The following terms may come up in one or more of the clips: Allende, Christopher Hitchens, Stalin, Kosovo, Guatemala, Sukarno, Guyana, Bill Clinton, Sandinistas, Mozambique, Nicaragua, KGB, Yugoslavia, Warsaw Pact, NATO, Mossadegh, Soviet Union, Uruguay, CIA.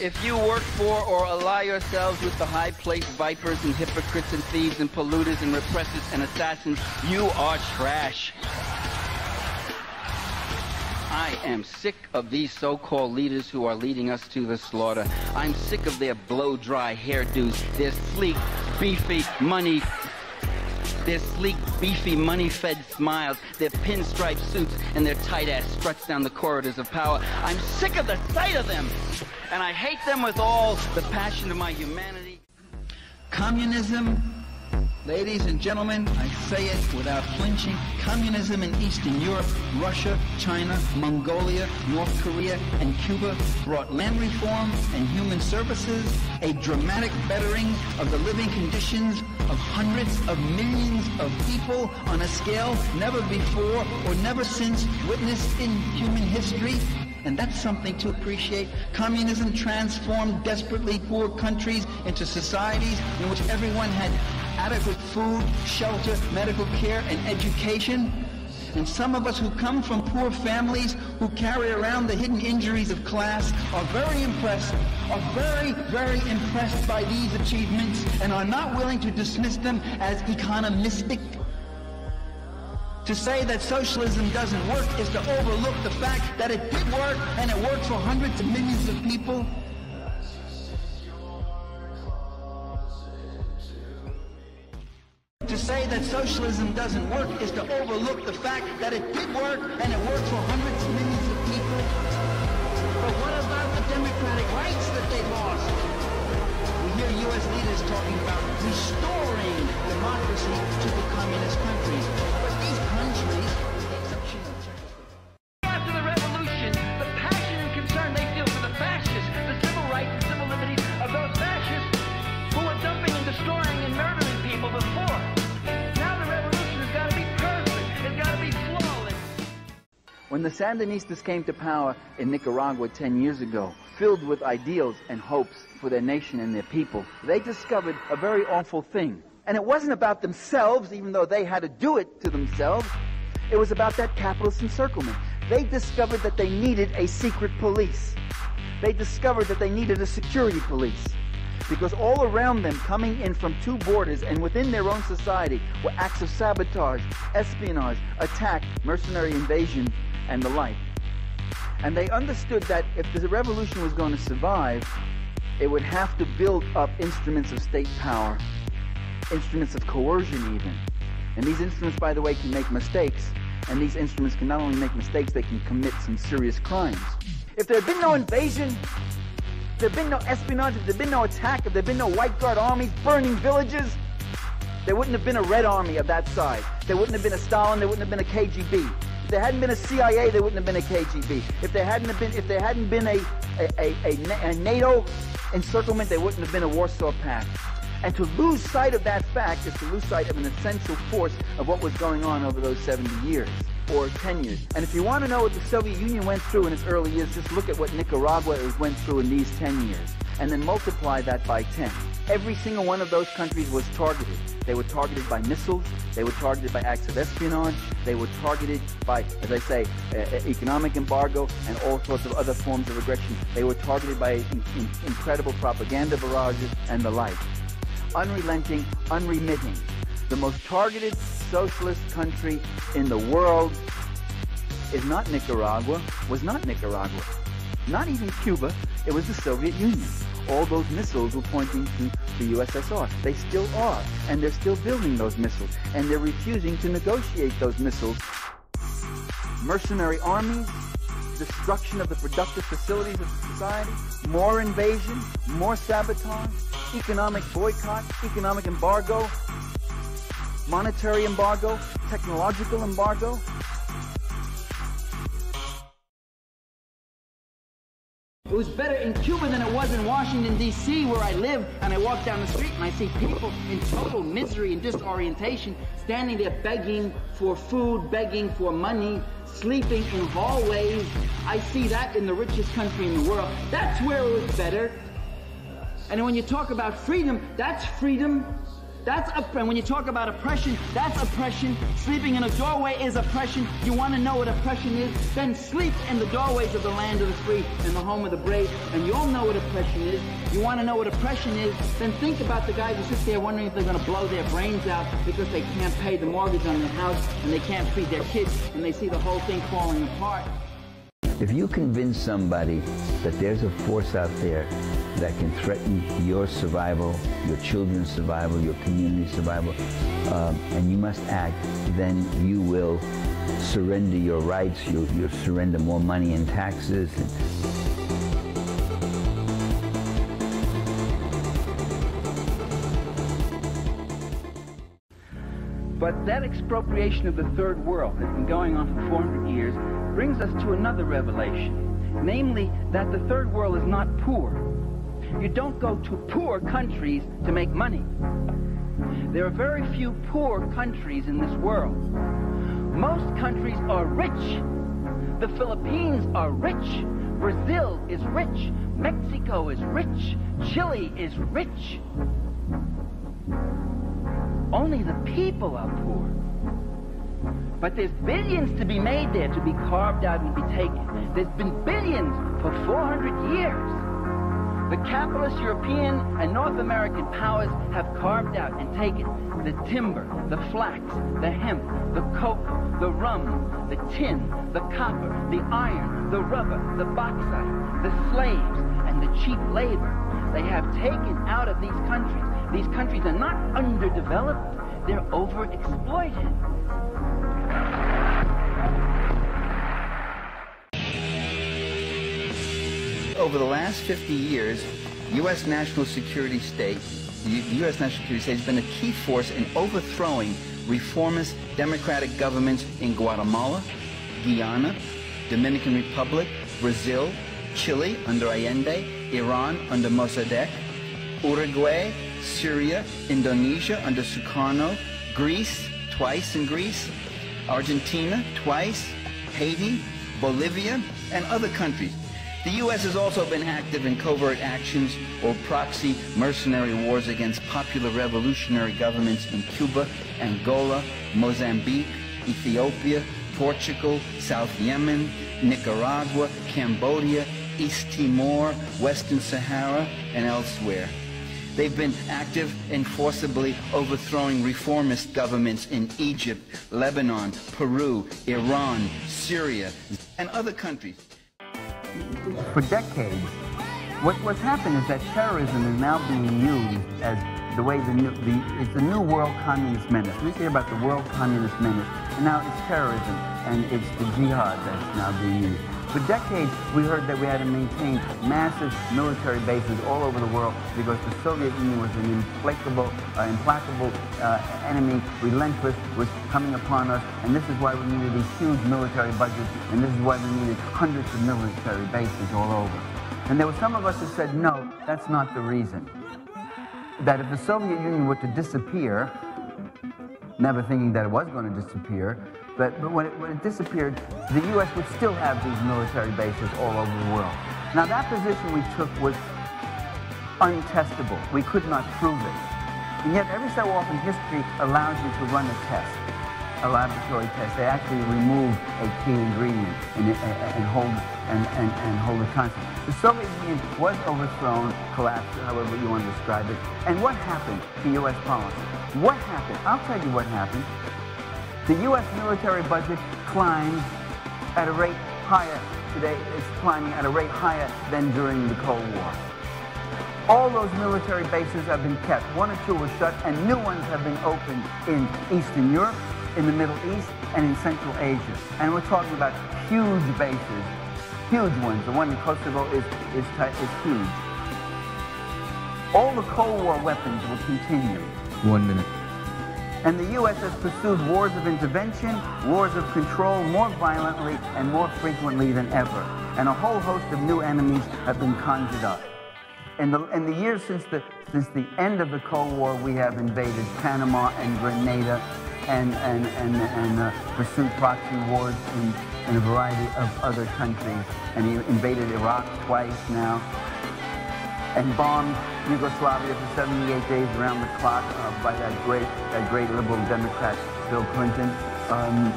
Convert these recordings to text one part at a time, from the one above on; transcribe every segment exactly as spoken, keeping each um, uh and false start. If you work for or ally yourselves with the high-placed vipers and hypocrites and thieves and polluters and repressors and assassins, you are trash. I am sick of these so-called leaders who are leading us to the slaughter. I'm sick of their blow-dry hairdos, their sleek, beefy, money... their sleek, beefy, money-fed smiles, their pinstripe suits, and their tight-ass struts down the corridors of power. I'm sick of the sight of them, and I hate them with all the passion of my humanity. Communism, ladies and gentlemen, I say it without flinching, communism in Eastern Europe, Russia, China, Mongolia, North Korea, and Cuba brought land reform and human services, a dramatic bettering of the living conditions of hundreds of millions of people on a scale never before or never since witnessed in human history. And that's something to appreciate. Communism transformed desperately poor countries into societies in which everyone had adequate food, shelter, medical care, and education. And some of us who come from poor families, who carry around the hidden injuries of class, are very impressed, are very, very impressed by these achievements, and are not willing to dismiss them as economistic. To say that socialism doesn't work is to overlook the fact that it did work, and it worked for hundreds of millions of people. To say that socialism doesn't work is to overlook the fact that it did work, and it worked for hundreds of millions of people. But what about the democratic rights that they lost? We hear U S leaders talking about restoring democracy to the communist countries. But these countries, with the exception of China. After the revolution, the passion and concern they feel for the fascists, the civil rights and civil liberties of those fascists who were dumping and destroying and murdering people before. When the Sandinistas came to power in Nicaragua ten years ago, filled with ideals and hopes for their nation and their people, they discovered a very awful thing. And it wasn't about themselves, even though they had to do it to themselves. It was about that capitalist encirclement. They discovered that they needed a secret police. They discovered that they needed a security police. Because all around them, coming in from two borders and within their own society, were acts of sabotage, espionage, attack, mercenary invasion, and the like. And they understood that if the revolution was going to survive, it would have to build up instruments of state power, instruments of coercion even. And these instruments, by the way, can make mistakes, and these instruments can not only make mistakes, they can commit some serious crimes. If there had been no invasion, if there had been no espionage, if there had been no attack, if there had been no White Guard armies burning villages, there wouldn't have been a Red Army of that size. There wouldn't have been a Stalin, there wouldn't have been a K G B. If there hadn't been a C I A, there wouldn't have been a K G B. If there hadn't have been, if there hadn't been a, a, a, a NATO encirclement, there wouldn't have been a Warsaw Pact. And to lose sight of that fact is to lose sight of an essential force of what was going on over those seventy years, or ten years. And if you want to know what the Soviet Union went through in its early years, just look at what Nicaragua went through in these ten years, and then multiply that by ten. Every single one of those countries was targeted. They were targeted by missiles, they were targeted by acts of espionage, they were targeted by, as I say, uh, economic embargo and all sorts of other forms of aggression. They were targeted by in in incredible propaganda barrages and the like. Unrelenting, unremitting. The most targeted socialist country in the world is not Nicaragua, was not Nicaragua, not even Cuba, it was the Soviet Union. All those missiles were pointing to the U S S R. They still are, and they're still building those missiles, and they're refusing to negotiate those missiles. Mercenary armies, destruction of the productive facilities of society, more invasion, more sabotage, economic boycott, economic embargo, monetary embargo, technological embargo. It was better in Cuba than it was in Washington, D C, where I live, and I walk down the street and I see people in total misery and disorientation, standing there begging for food, begging for money, sleeping in hallways. I see that in the richest country in the world. That's where it was better. And when you talk about freedom, that's freedom That's oppression. When you talk about oppression, that's oppression. Sleeping in a doorway is oppression. You want to know what oppression is? Then sleep in the doorways of the land of the free and the home of the brave, and you'll know what oppression is. You want to know what oppression is? Then think about the guys who sit there wondering if they're going to blow their brains out because they can't pay the mortgage on their house and they can't feed their kids and they see the whole thing falling apart. If you convince somebody that there's a force out there that can threaten your survival, your children's survival, your community's survival, um, and you must act, then you will surrender your rights, you'll, you'll surrender more money in taxes. But that expropriation of the third world that's been going on for four hundred years brings us to another revelation, namely that the third world is not poor. You don't go to poor countries to make money. There are very few poor countries in this world. Most countries are rich. The Philippines are rich. Brazil is rich. Mexico is rich. Chile is rich. Only the people are poor. But there's billions to be made there, to be carved out and be taken. There's been billions for four hundred years. The capitalist European and North American powers have carved out and taken the timber, the flax, the hemp, the cocoa, the rum, the tin, the copper, the iron, the rubber, the bauxite, the slaves, and the cheap labor. They have taken out of these countries. These countries are not underdeveloped, they're overexploited. Over the last fifty years, U S national security state, U S national security state has been a key force in overthrowing reformist democratic governments in Guatemala, Guyana, Dominican Republic, Brazil, Chile under Allende, Iran under Mossadegh, Uruguay, Syria, Indonesia under Sukarno, Greece, twice in Greece, Argentina, twice, Haiti, Bolivia, and other countries. The U S has also been active in covert actions or proxy mercenary wars against popular revolutionary governments in Cuba, Angola, Mozambique, Ethiopia, Portugal, South Yemen, Nicaragua, Cambodia, East Timor, Western Sahara, and elsewhere. They've been active in forcibly overthrowing reformist governments in Egypt, Lebanon, Peru, Iran, Syria, and other countries. For decades, what, what's happened is that terrorism is now being used as the way the new, the, it's the new world communist menace. We hear about the world communist menace, and now it's terrorism, and it's the jihad that's now being used. For decades, we heard that we had to maintain massive military bases all over the world because the Soviet Union was an implacable, uh, implacable uh, enemy, relentless, was coming upon us, and this is why we needed these huge military budgets, and this is why we needed hundreds of military bases all over. And there were some of us who said, no, that's not the reason. That if the Soviet Union were to disappear, never thinking that it was going to disappear, But, but when, it, when it disappeared, the U S would still have these military bases all over the world. Now, that position we took was untestable. We could not prove it. And yet, every so often, history allows you to run a test, a laboratory test. They actually remove a key ingredient and, and, hold, and, and, and hold a constant. The Soviet Union was overthrown, collapsed, however you want to describe it. And what happened to U S policy? What happened? I'll tell you what happened. The U S military budget climbed at a rate higher today, it's climbing at a rate higher than during the Cold War. All those military bases have been kept. One or two were shut, and new ones have been opened in Eastern Europe, in the Middle East, and in Central Asia. And we're talking about huge bases, huge ones. The one in Kosovo is, is, is huge. All the Cold War weapons will continue. One minute. And the U S has pursued wars of intervention, wars of control more violently and more frequently than ever. And a whole host of new enemies have been conjured up. In the, in the years since the, since the end of the Cold War, we have invaded Panama and Grenada and, and, and, and uh, pursued proxy wars in, in a variety of other countries. And he invaded Iraq twice now. and bombed Yugoslavia for seventy-eight days around the clock uh, by that great, that great liberal Democrat, Bill Clinton. Um,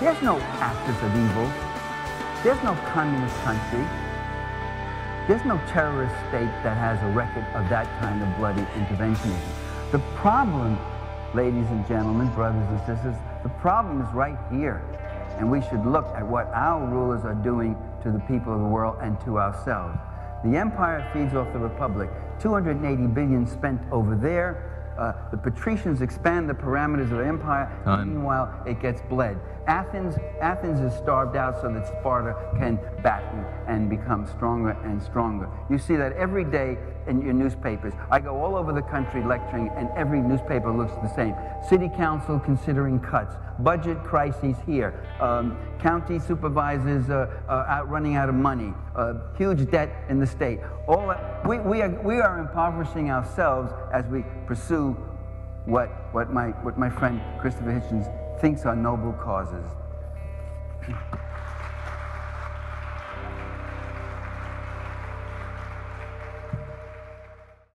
there's no axis of evil. There's no communist country. There's no terrorist state that has a record of that kind of bloody interventionism. The problem, ladies and gentlemen, brothers and sisters, the problem is right here. And we should look at what our rulers are doing to the people of the world and to ourselves. The empire feeds off the republic. two hundred eighty billion dollars spent over there. Uh, the patricians expand the parameters of the empire. Time. Meanwhile, it gets bled. Athens, Athens is starved out so that Sparta can batten and become stronger and stronger. You see that every day in your newspapers. I go all over the country lecturing, and every newspaper looks the same. City council considering cuts. Budget crises here. Um, county supervisors uh, are out running out of money. Uh, huge debt in the state. All that, we, we, are, we are impoverishing ourselves as we pursue What, what, my, what my friend Christopher Hitchens thinks are noble causes.